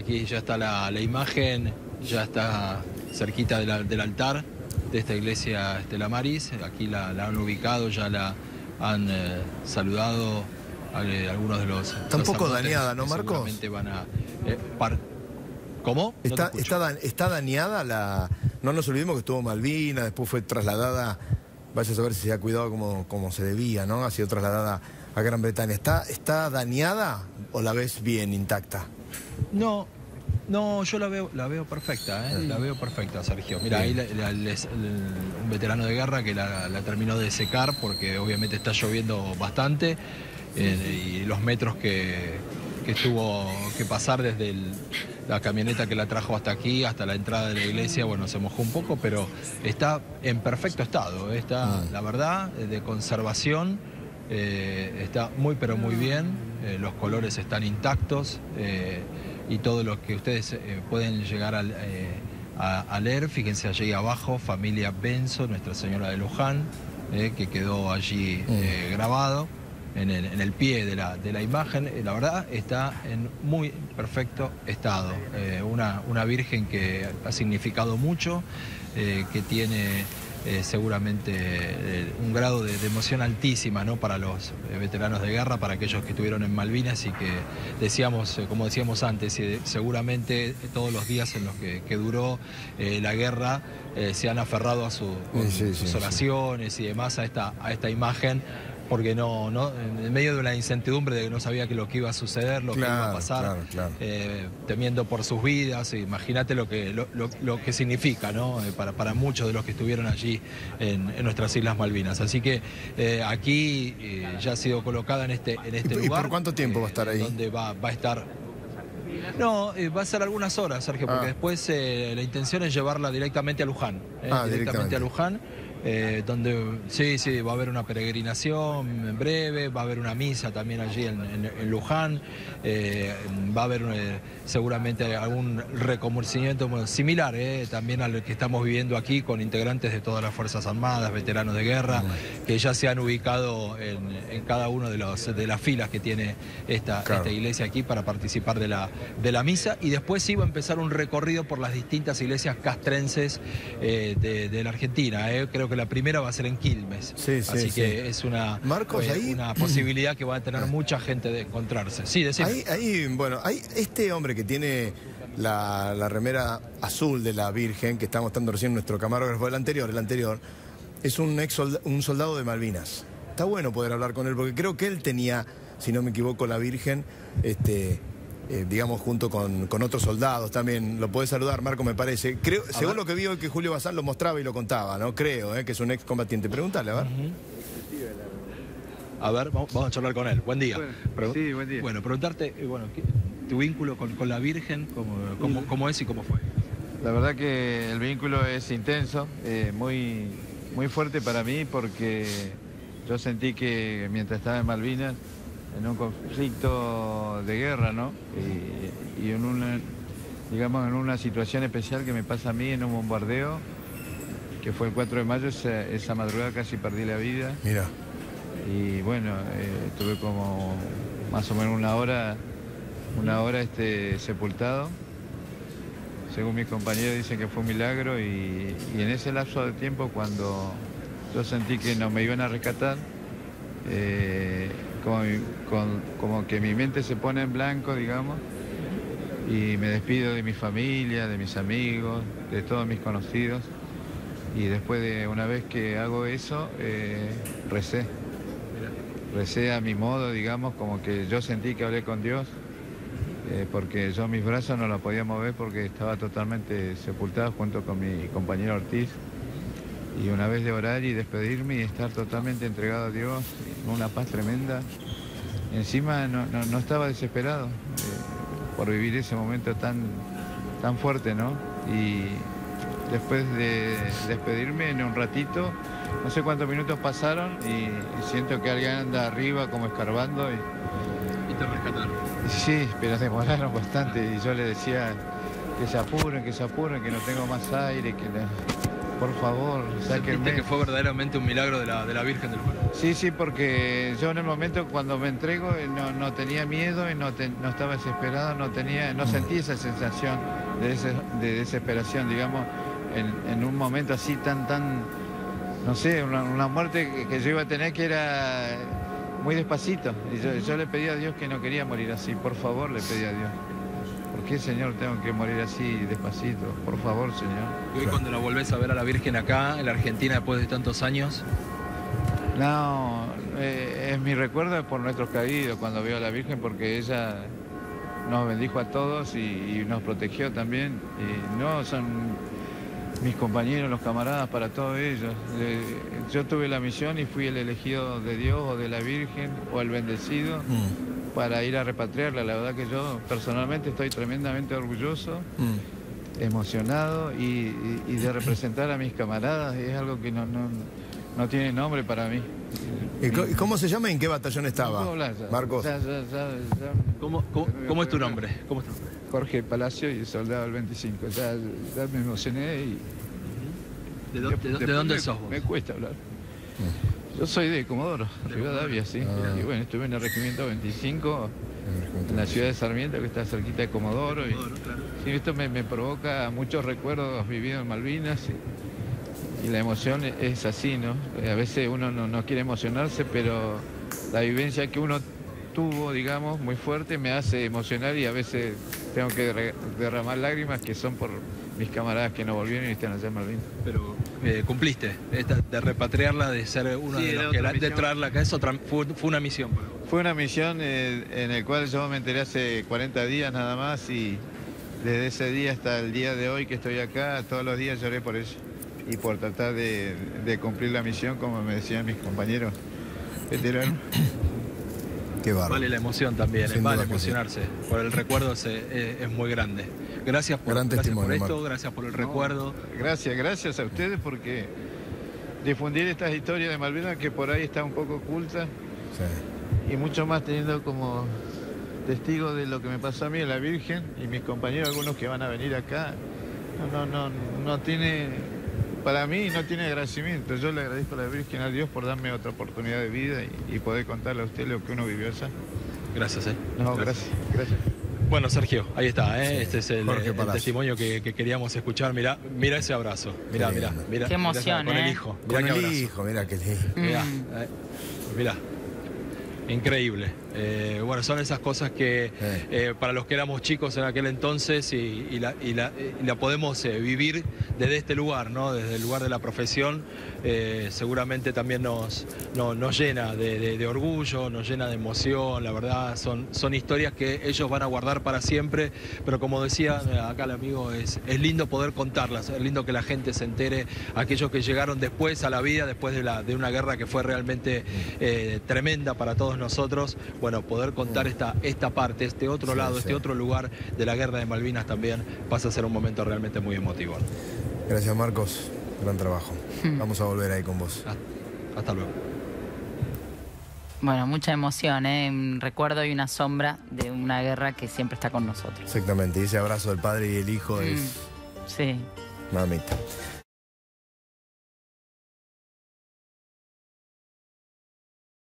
Aquí ya está la imagen, ya está cerquita del altar de esta iglesia Stella Maris. Aquí la han ubicado, ya la han saludado algunos de los... Está un poco dañada, ¿no, Marcos? Seguramente van a... ¿Cómo? Está dañada la... No nos olvidemos que estuvo Malvinas, después fue trasladada, vaya a saber si se ha cuidado como se debía, ¿no? Ha sido trasladada a Gran Bretaña. ¿Está dañada o la ves bien intacta? No, yo la veo perfecta, ¿eh? La veo perfecta, Sergio. Mira, ahí un veterano de guerra que la terminó de secar porque obviamente está lloviendo bastante y los metros que tuvo que pasar desde la camioneta que la trajo hasta aquí, hasta la entrada de la iglesia, bueno, se mojó un poco, pero está en perfecto estado, está, la verdad, de conservación, está muy pero muy bien, los colores están intactos y todo lo que ustedes pueden llegar a leer, fíjense allí abajo, familia Benzo, Nuestra Señora de Luján, que quedó allí grabado. En el pie de la imagen, la verdad está en muy perfecto estado. Una virgen que ha significado mucho, que tiene seguramente un grado de emoción altísima, ¿no? Para los veteranos de guerra, para aquellos que estuvieron en Malvinas y que decíamos, como decíamos antes, seguramente todos los días en los que duró la guerra se han aferrado a sus oraciones y demás a esta imagen. Porque no, en medio de la incertidumbre de que no sabía que lo que iba a suceder, lo que iba a pasar, claro. Temiendo por sus vidas, imagínate lo que significa, ¿no? Para muchos de los que estuvieron allí en nuestras Islas Malvinas. Así que aquí ya ha sido colocada en este lugar. ¿Y por cuánto tiempo va a estar ahí? Donde va a estar... No, va a ser algunas horas, Sergio, porque después la intención es llevarla directamente a Luján. Directamente a Luján. Donde sí, va a haber una peregrinación en breve, va a haber una misa también allí en Luján, va a haber seguramente algún reconocimiento similar también al que estamos viviendo aquí con integrantes de todas las Fuerzas Armadas, veteranos de guerra, que ya se han ubicado en cada uno de las filas que tiene esta iglesia aquí para participar de la misa, y después sí va a empezar un recorrido por las distintas iglesias castrenses de la Argentina. Creo que la primera va a ser en Quilmes, así que es una, Marcos, ahí... una posibilidad que va a tener mucha gente de encontrarse. Sí, decime. Hay este hombre que tiene la remera azul de la Virgen, que está mostrando recién nuestro camarógrafo, el anterior, es un soldado de Malvinas. Está bueno poder hablar con él, porque creo que él tenía, si no me equivoco, la Virgen, digamos, junto con otros soldados también. Lo podés saludar, Marco, me parece. Creo, según lo que vi hoy, que Julio Bazán lo mostraba y lo contaba, ¿no? Creo, que es un excombatiente. Pregúntale, a ver. A ver, vamos a charlar con él. Buen día. Bueno, sí, buen día. Bueno, preguntarte, tu vínculo con la Virgen, cómo es y cómo fue. La verdad que el vínculo es intenso, muy, muy fuerte para mí, porque yo sentí que mientras estaba en Malvinas, en un conflicto de guerra, ¿no? Y en una situación especial que me pasa a mí, en un bombardeo, que fue el 4 de mayo, esa madrugada casi perdí la vida. Mira. Y bueno, estuve como más o menos una hora sepultado. Según mis compañeros dicen que fue un milagro, y en ese lapso de tiempo, cuando yo sentí que no me iban a rescatar, como que mi mente se pone en blanco, digamos, y me despido de mi familia, de mis amigos, de todos mis conocidos, y después de una vez que hago eso, recé a mi modo, digamos, como que yo sentí que hablé con Dios, porque yo mis brazos no los podía mover porque estaba totalmente sepultado junto con mi compañero Ortiz. Y una vez de orar y despedirme y estar totalmente entregado a Dios, una paz tremenda. Encima no estaba desesperado por vivir ese momento tan fuerte, ¿no? Y después de despedirme, en un ratito, no sé cuántos minutos pasaron, y siento que alguien anda arriba como escarbando. ¿Y te rescataron? Sí, pero demoraron bastante, y yo le decía que se apuren, que no tengo más aire, por favor, sáquenme. Que fue verdaderamente un milagro de la Virgen de Luján. Sí, sí, porque yo en el momento cuando me entrego no tenía miedo, y no estaba desesperado, no sentí esa sensación de desesperación, digamos, en un momento así tan, no sé, una muerte que yo iba a tener que era muy despacito. Y yo le pedí a Dios que no quería morir así, por favor, le pedí a Dios. ¿Por qué, Señor, tengo que morir así, despacito? Por favor, Señor. ¿Y hoy cuando la volvés a ver a la Virgen acá, en la Argentina, después de tantos años? No, es mi recuerdo por nuestros caídos cuando veo a la Virgen, porque ella nos bendijo a todos y nos protegió también. Y no, son mis compañeros, los camaradas, para todos ellos. Yo tuve la misión y fui el elegido de Dios o de la Virgen o el bendecido para ir a repatriarla. La verdad que yo personalmente estoy tremendamente orgulloso, emocionado y de representar a mis camaradas. Es algo que no tiene nombre para mí. ¿Y cómo se llama y en qué batallón estaba? No hablar, ya, Marcos. Ya. ¿Cómo es tu nombre? ¿Cómo es tu nombre? Jorge Palacios y soldado del 25. Ya me emocioné y... ¿De dónde sos vos? Me cuesta hablar. Yo soy de Comodoro Rivadavia, sí. Y bueno, estuve en el Regimiento 25, en la ciudad de Sarmiento, que está cerquita de Comodoro. Sí, esto me provoca muchos recuerdos vividos en Malvinas. Y la emoción es así, ¿no? A veces uno no quiere emocionarse, pero la vivencia que uno tuvo, digamos, muy fuerte, me hace emocionar y a veces tengo que derramar lágrimas que son por mis camaradas que no volvieron y están allá en Marlín. Pero cumpliste, de repatriarla, de ser uno de los que de traerla acá, eso fue una misión. Fue una misión en la cual yo me enteré hace 40 días nada más y desde ese día hasta el día de hoy que estoy acá, todos los días lloré por eso y por tratar de cumplir la misión, como me decían mis compañeros veteranos. Qué bárbaro. Vale la emoción también, vale emocionarse. Sí. Por el recuerdo es muy grande. Gracias por esto, Marco. Gracias por el recuerdo. Gracias a ustedes porque difundir estas historias de Malvinas que por ahí está un poco oculta. Sí. Y mucho más teniendo como testigo de lo que me pasó a mí, a la Virgen y mis compañeros, algunos que van a venir acá. No tiene, para mí no tiene agradecimiento. Yo le agradezco a la Virgen, a Dios, por darme otra oportunidad de vida y poder contarle a usted lo que uno vivió allá. Gracias, No, gracias. Bueno, Sergio, ahí está, sí. Este es el testimonio que queríamos escuchar. Mirá ese abrazo. Mirá. Qué emoción, con el hijo. Mirá que lindo. Mirá. Increíble. Bueno, son esas cosas que para los que éramos chicos en aquel entonces y la podemos vivir desde este lugar, ¿no? Desde el lugar de la profesión, seguramente también nos llena de orgullo, nos llena de emoción, la verdad, son historias que ellos van a guardar para siempre, pero como decía acá el amigo, es lindo poder contarlas, es lindo que la gente se entere, aquellos que llegaron después a la vida, después de una guerra que fue realmente tremenda para todos nosotros. Bueno, poder contar esta parte, este otro lado, este otro lugar de la guerra de Malvinas también pasa a ser un momento realmente muy emotivo. Gracias, Marcos. Gran trabajo. Vamos a volver ahí con vos. Hasta luego. Bueno, mucha emoción, un recuerdo y una sombra de una guerra que siempre está con nosotros. Exactamente. Y ese abrazo del padre y el hijo es... Sí. Mamita.